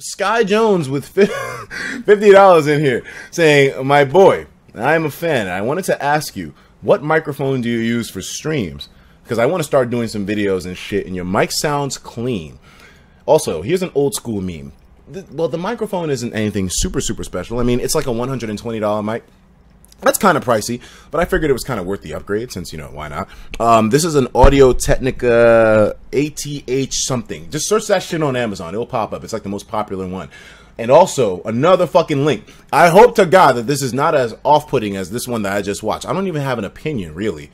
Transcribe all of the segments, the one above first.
Sky Jones with $50 in here saying, my boy, I'm a fan. I wanted to ask you, what microphone do you use for streams? Because I want to start doing some videos and shit, and your mic sounds clean. Also, here's an old school meme. Well, the microphone isn't anything super, super special. I mean, it's like a $120 mic. That's kind of pricey, but I figured it was kind of worth the upgrade since, you know, why not? This is an Audio Technica ATH something. Just search that shit on Amazon. It'll pop up. It's like the most popular one. And also, another fucking link. I hope to God that this is not as off-putting as this one that I just watched. I don't even have an opinion, really.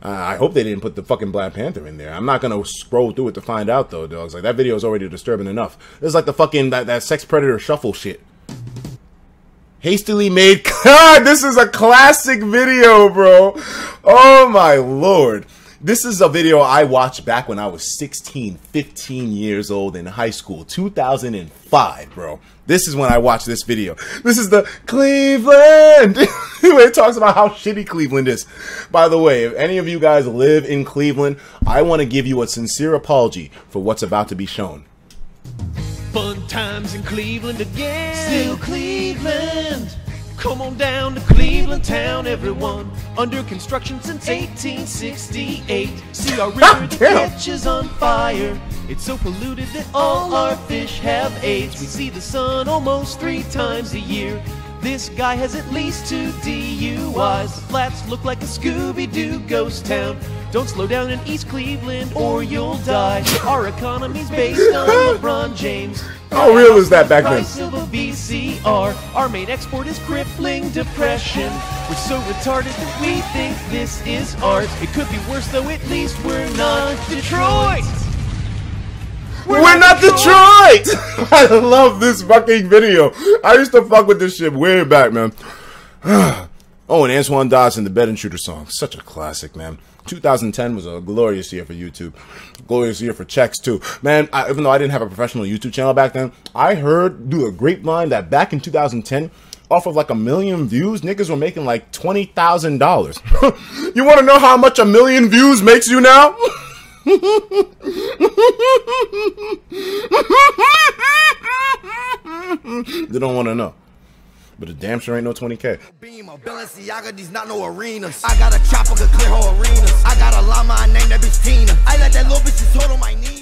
I hope they didn't put the fucking Black Panther in there. I'm not going to scroll through it to find out, though, dogs. Like, that video is already disturbing enough. This is like the fucking, that sex predator shuffle shit. Hastily made. God, this is a classic video, bro. Oh my Lord. This is a video I watched back when I was 16, 15 years old in high school, 2005, bro. This is when I watched this video. This is the Cleveland. It talks about how shitty Cleveland is. By the way, if any of you guys live in Cleveland, I want to give you a sincere apology for what's about to be shown. Fun times in Cleveland again. Still Cleveland. Come on down to Cleveland town, everyone. Under construction since 1868. See our river that catches on fire. It's so polluted that all our fish have AIDS. We see the sun almost 3 times a year. This guy has at least 2 DUIs. The flats look like a Scooby-Doo ghost town. Don't slow down in East Cleveland or you'll die. Our economy's based on LeBron James. How real is that back then? Price of a VCR. Our main export is crippling depression. We're so retarded that we think this is art. It could be worse though, at least we're not Detroit. We're not Detroit! I love this fucking video. I used to fuck with this shit way back, man. Oh, and Antoine Dodson, the Bed Intruder song. Such a classic, man. 2010 was a glorious year for YouTube. Glorious year for checks, too. Man, even though I didn't have a professional YouTube channel back then, I heard through a grapevine that back in 2010, off of like 1 million views, niggas were making like $20,000. You want to know how much 1 million views makes you now? They don't want to know, but it damn sure ain't no 20K. Beam of Balenciaga, these not no arenas. I got a chopper, could clear her arenas. I got a llama, I named that bitch Tina. I let that little bitch just hold on my knees.